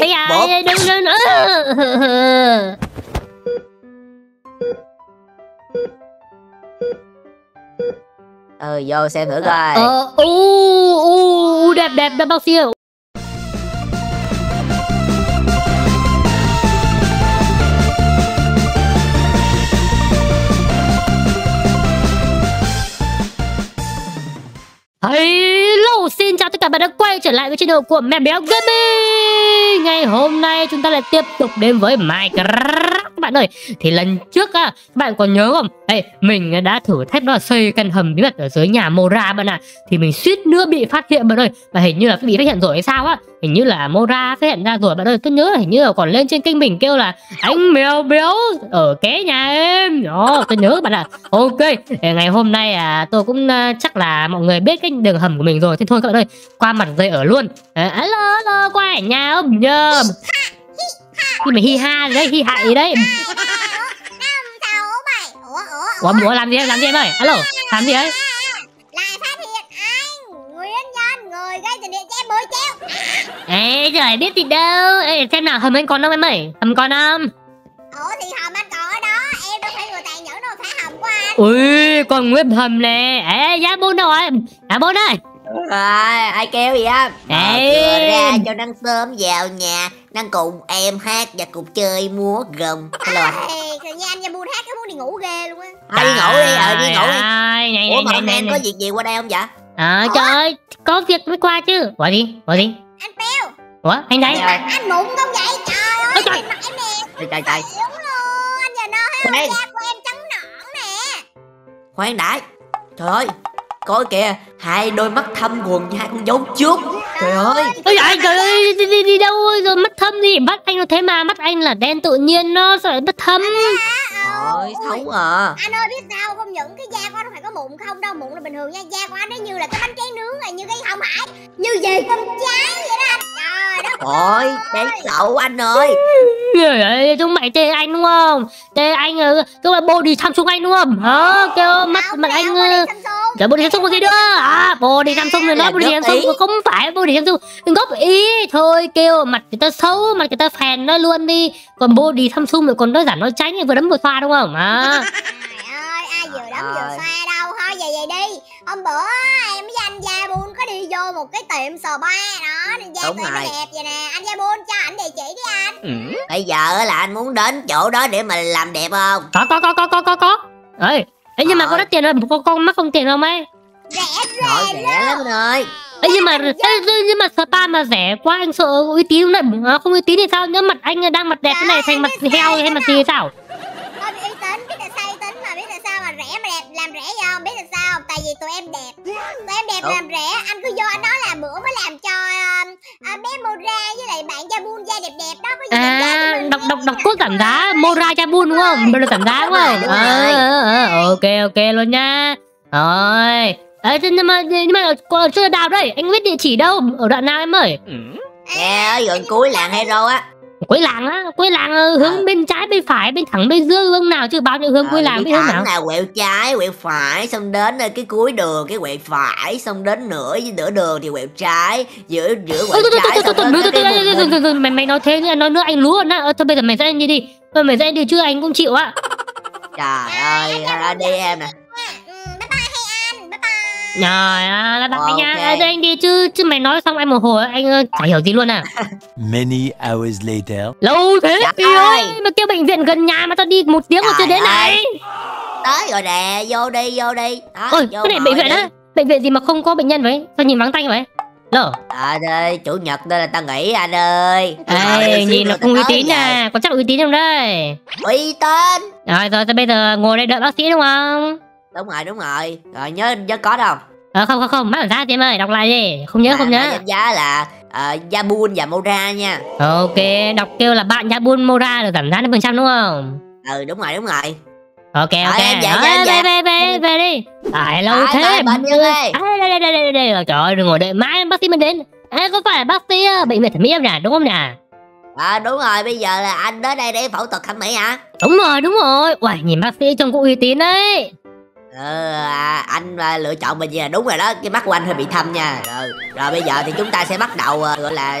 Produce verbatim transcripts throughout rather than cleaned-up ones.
Bây giờ đừng đừng nữa. Ừ, vô xem thử coi. Ờ, u u đẹp đẹp đẹp bao siêu. Hello, xin chào tất cả bạn đã quay trở lại với channel của Meowpeo Gaming. Ngày hôm nay chúng ta lại tiếp tục đến với Minecraft các bạn ơi. Thì lần trước á, bạn còn nhớ không? Ê, mình đã thử thách đó là xây căn hầm bí mật ở dưới nhà Mora bạn ạ. Thì mình suýt nữa bị phát hiện bạn ơi. Mà hình như là bị phát hiện rồi hay sao á? Hình như là Mora phát hiện ra rồi bạn ơi. Tôi nhớ là hình như là còn lên trên kênh mình kêu là anh Meowpeo ở ké nhà em. Đó, tôi nhớ bạn ạ. Ok, ngày hôm nay à, tôi cũng chắc là mọi người biết cái đường hầm của mình rồi. Thế thôi các bạn ơi, qua mặt dây ở luôn. À, alo, alo, qua ở nhà không nhờ. Nhưng mà hi ha đấy, hi hại gì đấy. Ủa, bố làm gì em, làm gì em ơi? Alo, làm gì ấy? Lại phát hiện anh, nguyên nhân người gây tình điện che bối treo. Ê, giời biết gì đâu. Ê, xem nào, hầm anh còn không em ơi? Hầm còn không? Ủa thì hầm anh còn ở đó, em đâu phải người tài nhẫn đâu, phải hầm của anh. Ui, con nguyên hầm nè. Ê, giá bốn đâu rồi? Giá bốn ơi. À, ai kêu gì á? Ê, ra cho năng sớm vào nhà. Năng cùng em hát và cùng chơi múa rồng. Trời nha, anh nha buồn hát, cái muốn đi ngủ ghê luôn á. Thôi đi ngủ đi, ờ đi ngủ đi. Ủa mà hôm nay anh có việc gì qua đây không vậy? Ờ trời ơi, có việc mới qua chứ. Gọi đi, gọi đi. Anh Peo. Ủa, anh đây. Anh mụn không vậy? Trời ơi, trời mặt em nè. Trời trời. Đúng luôn, anh giờ nó hết da của em trắng nõn nè. Khoan đã. Trời ơi, coi kìa, hai đôi mắt thâm quần với hai con dấu trước. Trời ơi. Ôi trời ơi, đi, đi, đi đâu rồi mắt thâm gì? Mắt anh nó thế mà mắt anh là đen tự nhiên nó sao lại mắt thâm. Ôi xấu à. Anh ơi biết sao không, những cái da của anh phải có mụn không đâu, mụn là bình thường nha. Da của anh nó như là cái bánh trái nướng rồi, như cái hồng hải, như gì con trái vậy đó anh. Trời đất ơi, đáng xấu anh ơi. Trời ơi, chúng mày chê anh đúng không? Chê anh chúng mày body Samsung anh đúng không? Hả? Kêu mắt mặt anh trời body Samsung cái đó. À, body Samsung rồi nói body Samsung không phải body Samsung. Góp ý thôi, kêu mặt người ta xấu, mặt người ta phèn nó luôn đi. Còn body Samsung rồi còn nói giảm nói tránh, vừa đấm vừa xoa đúng không? À. Trời ơi, ai vừa đấm vừa xoa đâu. Thôi về về đi. Hôm bữa em với anh Gia Bun có đi vô một cái tiệm spa đó, đi da tươi đẹp vậy nè. Anh Gia Bun cho ảnh địa chỉ đi anh. Ừ. Bây giờ là anh muốn đến chỗ đó để mình làm đẹp không? Có có có có có có có. Ê, nhưng rồi. Mà có đắt tiền không? Con con mắc không tiền không ấy? Rẻ rẻ rẻ lắm anh ơi. Ê, nhưng mà nhưng mà spa mà rẻ quá anh sợ uy tín lại không uy tín thì sao? Nhớ mặt anh đang mặt đẹp cái này thành mặt heo hay mặt gì sao? Thôi uy tín biết là sai tính mà biết là sao mà rẻ mà đẹp làm rẻ vậy không? Biết là sao? Tại vì tụi em đẹp. Tụi em đẹp đúng. Làm rẻ, anh cứ vô anh nói là bữa mới làm cho uh, bé Mora với lại bạn Jabun da đẹp đẹp đó có gì à, đọc đọc đọc cốt giảm giá Mora Jabun đúng không? Bây giờ giảm giá đúng không? Đúng rồi. À, ok ok luôn nha. Rồi. Ê, nhưng mà nhưng mà chưa đào đây, anh biết địa chỉ đâu, ở đoạn nào em ơi? Nè, ở gần cuối làng Hero á. Cuối làng á, cuối làng hướng à. Bên trái, bên phải, bên thẳng, bên dưới hướng nào chứ bao nhiêu hướng à, cuối làng biết hướng nào? Là quẹo trái, quẹo phải, xong đến cái cuối đường cái quẹo phải, xong đến nửa nửa đường thì quẹo trái, giữa giữa quẹo trái. Mày mày nói thế nữa, nói nữa anh lúa nè, thôi bây giờ mày dẫn anh đi đi, thôi mày dẫn anh đi chứ anh cũng chịu á. Trời ơi, ra đi em nè. Trời ơi, bye bye okay. Nha, đưa anh đi chứ, chứ mày nói xong em một hồi anh ơi, chả hiểu gì luôn à. Many hours later. Lâu thế, trời ơi, mà kêu bệnh viện gần nhà mà tao đi một tiếng rồi chưa đến này. Tới rồi nè, vô đi, vô đi. Đó, ôi, vô cái này bệnh viện á, bệnh viện gì mà không có bệnh nhân vậy, sao nhìn vắng tanh vậy? Lỡ. À đây, chủ nhật đây là tao nghỉ anh ơi. Ê, nhìn nó cũng uy tín nè, có chắc uy tín không đây? Uy tín. Rồi, rồi, bây giờ ngồi đây đợi bác sĩ đúng không? Đúng rồi, đúng rồi. Rồi nhớ nhớ có đâu. Ờ không không không, má làm giá thì em ơi, đọc lại đi. Không nhớ à, không nhớ. Đánh giá là uh, Jabun và Mora nha. Ok, đọc kêu là bạn Jabun Mora được giảm giá đến phần trăm đúng không? Ừ đúng rồi, đúng rồi. Ok ok. Em về về về về về đi. Tại lâu thế. Đây đây đây đây. Trời ơi, đừng ngồi đợi mãi bác sĩ mới đến. À, có phải là bác sĩ bệnh viện thẩm mỹ em nè, đúng không nè? À đúng rồi, bây giờ là anh đến đây để phẫu thuật thẩm mỹ hả? Đúng rồi, đúng rồi. Uầy, nhìn bác sĩ trông cũng uy tín đấy. Ờ, à, anh à, lựa chọn mình là đúng rồi đó, cái mắt của anh hơi bị thâm nha. Rồi, rồi bây giờ thì chúng ta sẽ bắt đầu à, gọi là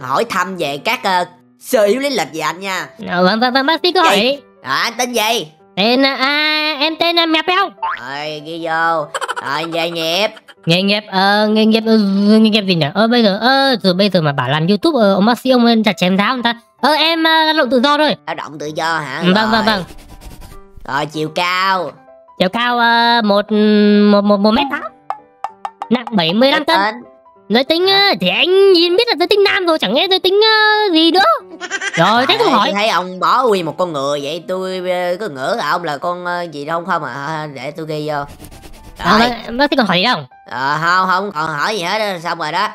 hỏi thăm về các uh, sơ yếu lý lịch về anh nha. Ờ, vâng vâng vâng bác sĩ có hỏi. À, anh tên gì? Tên à, em tên là Meowpeo. Rồi ghi vô. Rồi nghề nghiệp. Nghề nghiệp ờ nghề nghiệp nghề nghiệp gì nhỉ? Ơ ờ, bây giờ ơ ờ, bây giờ mà bảo làm YouTube ờ, ông bác sĩ ông lên chặt chém giáo người ta. Ờ em lao động tự do thôi. Lao động tự do hả? Rồi. Vâng vâng vâng. Rồi chiều cao. Chiều cao uh, một một một một mét tám. Nặng bảy mươi lăm cân. Giới tính à. Thì anh nhìn biết là giới tính nam rồi, chẳng nghe giới tính uh, gì nữa. Rồi thế tôi hỏi. Thấy ông bỏ uy một con ngựa vậy tôi cứ ngỡ là ông là con uh, gì đâu không à, để tôi ghi vô. Rồi bác sĩ còn hỏi gì không? Ờ không không còn hỏi gì hết xong rồi đó.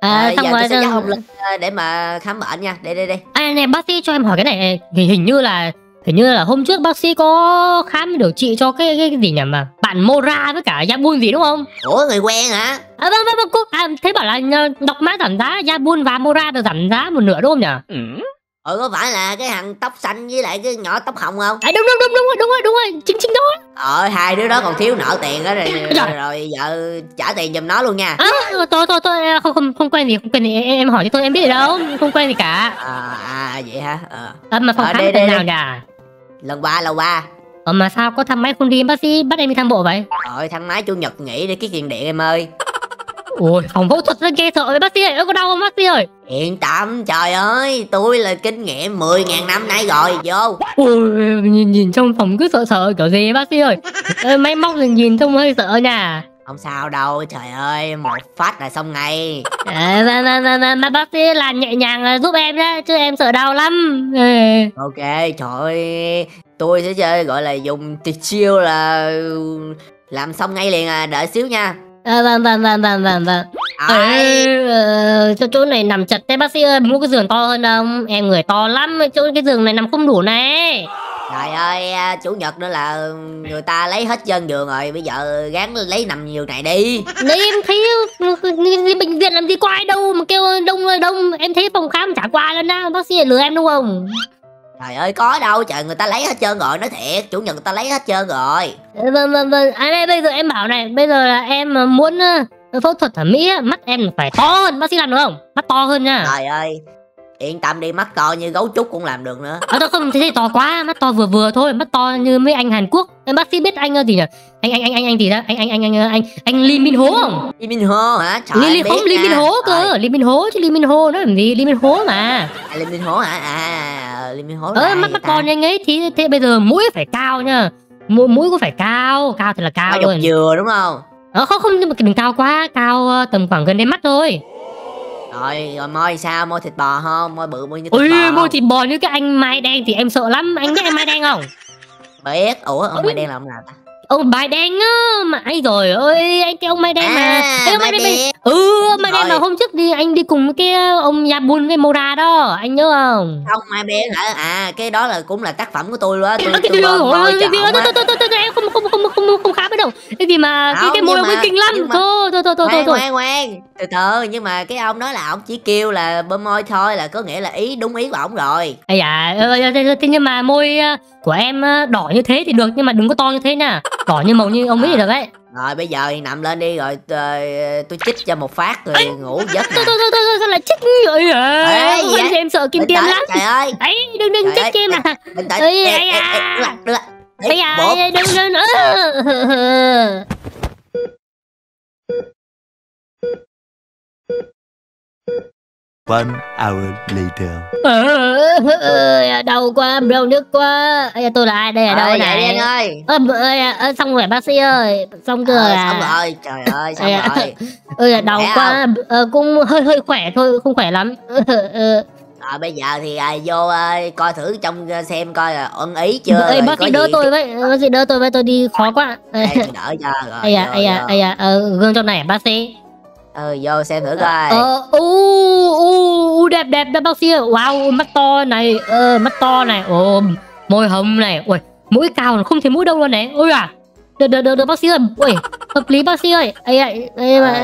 À, à, xong giờ rồi, tôi sẽ dắt ông lên để mà khám bệnh nha. Đi đi đi. À, này bác sĩ cho em hỏi cái này, thì hình như là hình như là hôm trước bác sĩ có khám điều trị cho cái cái, cái gì nhỉ mà bạn Mora với cả Yabun gì đúng không? Ủa người quen hả? À, vâng vâng vâng cô à, thấy bảo là đọc mã giảm giá Yabun và Mora được giảm giá một nửa đúng không nhỉ? Ừ. Ừ có phải là cái thằng tóc xanh với lại cái nhỏ tóc hồng không? À, đúng đúng đúng đúng rồi đúng rồi đúng rồi chính chính đó. Ờ hai đứa đó còn thiếu nợ tiền đó rồi rồi, rồi vợ trả tiền giùm nó luôn nha. À, tôi tôi tôi không không không quen gì không quen gì em, em hỏi cho tôi em biết gì đâu không quen gì cả. À, à vậy hả? Ờ à, mà phòng à, khám thế nào nhỉ? Lần ba lầu ba. Ờ mà sao có thang máy không đi bác sĩ bắt em đi thang bộ vậy? Ôi thang máy chủ nhật nghỉ để cái tiền điện em ơi. Ôi, phòng phẫu thuật rất ghê sợ ơi, bác sĩ ơi, có đau không bác sĩ ơi? Yên tâm, trời ơi, tôi là kinh nghiệm mười ngàn năm nay rồi, vô. Ôi, nhìn, nhìn trong phòng cứ sợ sợ, kiểu gì bác sĩ ơi? Máy móc thì nhìn trông hơi sợ nha. Không sao đâu, trời ơi, một phát là xong ngay. À, mà, mà, mà, mà, mà bác sĩ làm nhẹ nhàng giúp em đó, chứ em sợ đau lắm. Ok, trời ơi, tôi sẽ chơi gọi là dùng chiêu là làm xong ngay liền à, đợi xíu nha. À, vâng vâng vâng vâng vâng vâng. Ờ, chỗ này nằm chật thế bác sĩ ơi, mua cái giường to hơn không? Em người to lắm, chỗ cái giường này nằm không đủ này. Trời ơi, chủ nhật nữa là người ta lấy hết dân giường rồi, bây giờ gán lấy nằm giường này đi. Đấy em thấy bệnh viện làm gì có ai đâu mà kêu đông ơi đông, em thấy phòng khám chả qua lên á, bác sĩ lừa em đúng không? Trời ơi có đâu, trời người ta lấy hết trơn rồi, nói thiệt, chủ nhật người ta lấy hết trơn rồi. Vâng vâng vâng, à đây bây giờ em bảo này, bây giờ là em muốn uh, phẫu thuật thẩm mỹ, mắt em phải to hơn, bác sĩ làm được không? Mắt to hơn nha. Trời ơi, yên tâm đi, mắt to như gấu trúc cũng làm được nữa. À tôi không thấy to quá, mắt to vừa vừa thôi, mắt to như mấy anh Hàn Quốc. Em bác sĩ biết anh gì nhỉ? Anh anh anh anh anh gì đó, anh anh anh anh anh anh Lee Min Ho không? Lee Min Ho hả? Trời ơi. Không Lee Min Ho cơ, Lee Min Ho chứ Lee Min Ho nói làm gì, Lee Min Ho mà. Lee Min Ho hả? À. Ờ mắt mắt to nhanh ấy thì thế bây giờ mũi phải cao nha, mũi mũi cũng phải cao, cao thì là cao rồi. Dừa đúng không? Ờ không không nhưng mà đừng cao quá, cao tầm khoảng gần đến mắt thôi. Rồi rồi môi sao, môi thịt bò không, môi bự môi như thịt Ôi, bò. Ôi môi thịt bò như cái anh Mai Đen thì em sợ lắm, anh biết anh Mai Đen không? Biết, ủa ông ừ. Mai Đen là ông nào ta? Ông Mai Đen á, mà anh rồi ơi anh cái ông Mai Đen à, mà. Ê, ông Mai Đen mà... ừ ông Mai Đen mà hôm trước đi anh đi cùng cái ông Yabun với Mora đó, anh nhớ không? Ông Mai Đen hả? À cái đó là cũng là tác phẩm của tôi luôn. Tôi tôi em không không không không không khám đâu. Cái gì mà cái cái môi ông kinh lắm. Thôi thôi thôi thôi thôi. Ngoan ngoan. Từ từ nhưng mà cái ông nói là ông chỉ kêu là bơm môi thôi là có nghĩa là ý đúng ý của ông rồi. Ấy dạ, thế nhưng mà môi của em đỏ như thế thì được nhưng mà đừng có to như thế nha. Đỏ như màu như ông ấy được đấy. Rồi bây giờ thì nằm lên đi rồi tôi chích cho một phát rồi ngủ giấc. Thôi thôi thôi sao lại chích vậy hả? Em sợ kim tiêm lắm. Trời ơi. Ấy đừng đừng chích em à. Ấy à. Ấy à đừng đừng nữa. One hour later. À, đau quá, đau nước quá. À, tôi là ai đây ở à, đâu này? Anh ơi. Ơ à, à, xong rồi bác sĩ ơi, xong rồi. À, xong rồi, trời ơi, xong à, rồi. Ơi à, đau quá, à, cũng hơi hơi khỏe thôi, không khỏe lắm. À, bây giờ thì à, vô à, coi thử trong xem coi là ưng ý chưa. Ê, bác sĩ đỡ gì? Tôi với, bác sĩ đỡ tôi với, tôi đi khó quá. Ê, đỡ cho rồi. Ây à, ây à, ây à, gương trong này bác sĩ. Ừ, vô xem thử coi. Ờ, u u đẹp đẹp đó bác sĩ ơi. Wow, mắt to này, ờ, mắt to này, ồ, môi hồng này, ui, mũi cao không thấy mũi đâu luôn này, ui à, được được được, được bác sĩ ơi, ui, hợp lý bác sĩ ơi, ấy à, ấy mà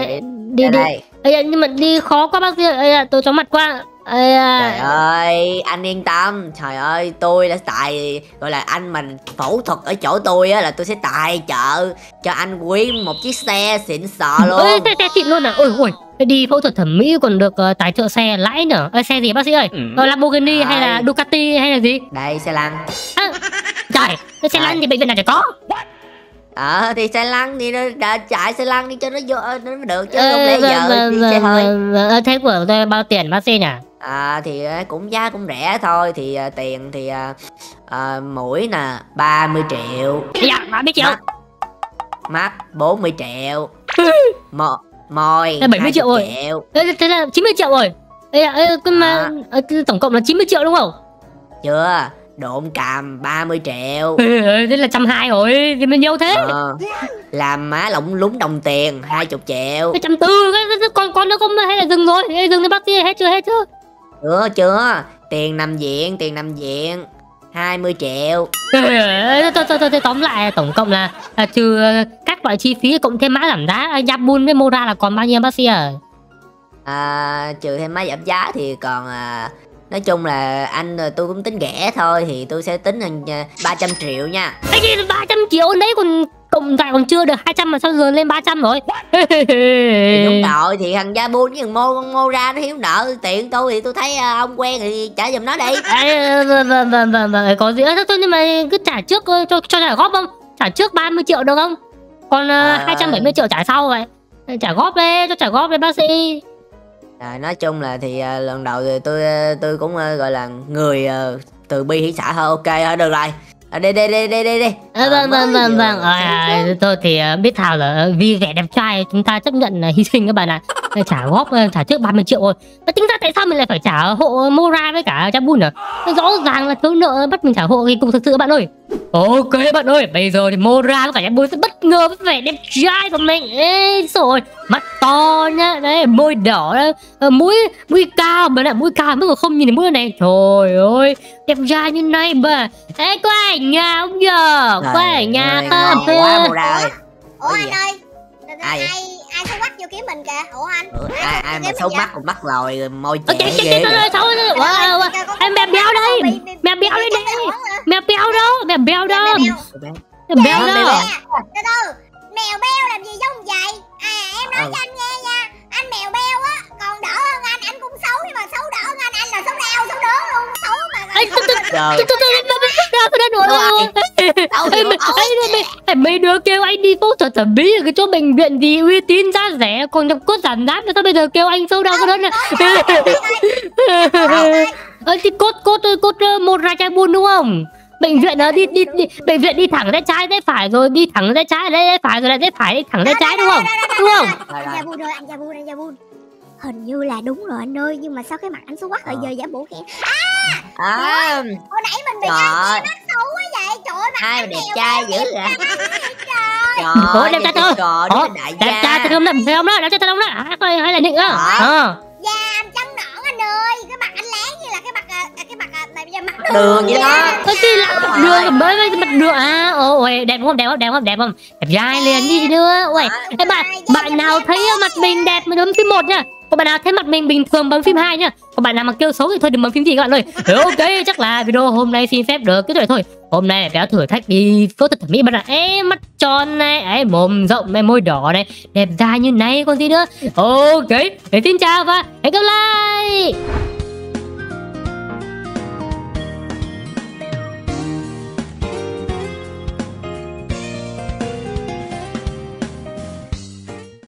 đi đi, ấy à, nhưng mà đi khó quá bác sĩ ơi, ấy à, tôi chóng mặt quá. Ê, trời ơi anh yên tâm, trời ơi tôi đã tài, gọi là anh mà phẫu thuật ở chỗ tôi á là tôi sẽ tài trợ cho anh quyên một chiếc xe xịn sò luôn. Ê, xe, xe xịn luôn à? Ôi ôi, đi phẫu thuật thẩm mỹ còn được uh, tài trợ xe lãi nữa. Ê, xe gì bác sĩ ơi? Ừ. Ờ, Lamborghini hay là Ducati hay là gì? Đây xe lăn. À, trời, xe lăn thì bệnh viện nào chả có. Ờ à, thì xe lăn đi, nó đã chạy xe lăn đi cho nó vô nó được chứ. Ê, không lẽ giờ mà, đi mà, xe hơi. Thế của tôi bao tiền bác sĩ nhỉ? À thì cũng giá cũng rẻ thôi, thì uh, tiền thì uh, uh, mũi nè ba mươi triệu. Dạ, ba mươi triệu. Mắt, mắt bốn mươi triệu. Mò, môi bảy mươi triệu rồi. Ê, thế là chín mươi triệu rồi. Ê, ê, mà, à. Tổng cộng là chín mươi triệu đúng không? Chưa, độn càm ba mươi triệu. Ê, ê, thế là một trăm hai mươi rồi, thì bao nhiêu thế? Ờ, làm má lỏng lúng đồng tiền hai mươi triệu. một trăm bốn mươi, con con nó không hay là dừng rồi. Ê, dừng đi bác sĩ, hết chưa hết chưa? Chưa chưa, tiền nằm viện, tiền nằm viện hai mươi triệu. Thôi thôi thôi, tóm lại tổng cộng là, là trừ các loại chi phí cộng thêm mã giảm giá Yabun với Mora là còn bao nhiêu bác sĩ à? À trừ thêm mã giảm giá thì còn à, nói chung là anh tôi cũng tính rẻ thôi thì tôi sẽ tính thành ba trăm triệu nha. Cái gì ba trăm triệu đấy, còn cộng lại còn chưa được hai trăm mà sao giờ lên ba trăm rồi. Đúng rồi, thì thằng Gia Buôn với thằng Mô, con Mô ra nó hiếu nợ tiền tôi thì tôi thấy ông quen thì trả giùm nó đi. Vâng vâng vâng, có gì hết thôi nhưng mà cứ trả trước cho cho trả góp không? Trả trước ba mươi triệu được không? Còn à... hai trăm bảy mươi triệu trả sau vậy. Trả góp đi, cho trả góp đi bác sĩ. À, nói chung là thì uh, lần đầu thì tôi uh, tôi cũng uh, gọi là người uh, từ bi hỷ xã thôi, ok thôi được rồi. À, đi đi đi đi đi đi. À, vâng vâng vâng vâng. À, thôi thì uh, biết thảo là vì vẻ đẹp trai chúng ta chấp nhận uh, hy sinh các bạn ạ. À. Trả góp uh, trả trước ba mươi triệu rồi. Mà tính ra tại sao mình lại phải trả hộ Mora với cả Jabun à? Rõ ràng là thứ nợ bắt mình trả hộ thì cũng thực sự bạn ơi. Ok bạn ơi, bây giờ thì Mora với cả Jabun sẽ bất ngờ với vẻ đẹp trai của mình. Ê, rồi mắt to nhá, đấy môi đỏ, đấy. mũi mũi cao mà lại mũi cao mới còn không nhìn thấy mũi này. Trời ơi, đẹp trai như này mà. Ê, có ai ở nhà không giờ? Có ai ở nhà không? Ủa anh ơi, ai ai xấu mắt vô kiếm mình kìa? Ủa anh? Ai ai mà xấu mắt còn bắt lòi môi trẻ ghê. Em mèo béo đây, mèo béo đây đây, mèo béo đâu, mèo béo đâu, mèo béo đâu. Từ từ, mèo béo làm gì giống vậy? Em nói cho anh nghe nha, anh mèo béo á còn đỡ hơn anh, anh cũng xấu nhưng mà xấu đỡ hơn anh, anh là xấu đau, xấu đớn luôn, xấu mà. Trời. Mấy đứa kêu anh đi phẫu thuật thẩm mỹ ở cái chỗ bệnh viện thì uy tín giá rẻ còn nhập cốt giảm giá, sao bây giờ kêu anh xấu đau cái đó này? Thì cốt cốt cốt một ra chai buôn đúng không? Bệnh viện nó đi đi bệnh viện đi thẳng ra trái rẽ phải rồi đi thẳng ra trái rẽ phải rồi lại rẽ phải thẳng ra trái đúng không? Đúng không? Hình như là đúng rồi anh ơi, nhưng mà sao cái mặt anh xấu quá rồi giờ giả bộ khen. À! À! Hồi nãy mình bị ai nói xấu quá vậy? Trời ơi, ai đẹp trai dữ vậy? Trời. Đẹp trai thôi. Đẹp trai thì không làm không đó, đẹp trai không đó. Hay là định đó. Ờ. Da anh trắng nõn anh ơi, cái mặt anh láng như là cái mặt cái mặt mặt đường vậy đó. Cái gì là đường mới mặt đường à? Ôi đẹp không? Đẹp không? Đẹp không? Đẹp không? Đẹp trai liền đi nữa. Ôi, bạn bạn nào thấy mặt mình đẹp mà bấm phím một nha. Còn bạn nào thấy mặt mình bình thường bấm phím hai nhá. Còn bạn nào mà kêu xấu thì thôi đừng bấm phím gì các bạn ơi. Ok, chắc là video hôm nay xin phép được kết thúc thôi. Hôm nay đã thử thách đi phẫu thuật thẩm mỹ bạn ạ. Ê, mắt tròn này, ấy mồm rộng này, môi đỏ này, đẹp da như này còn gì nữa. Ok, để xin chào và hẹn gặp lại.